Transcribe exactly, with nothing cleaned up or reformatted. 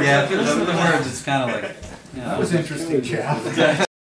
Yeah, if you listen to the words, it's kind of like, you know. That was interesting, Jeff.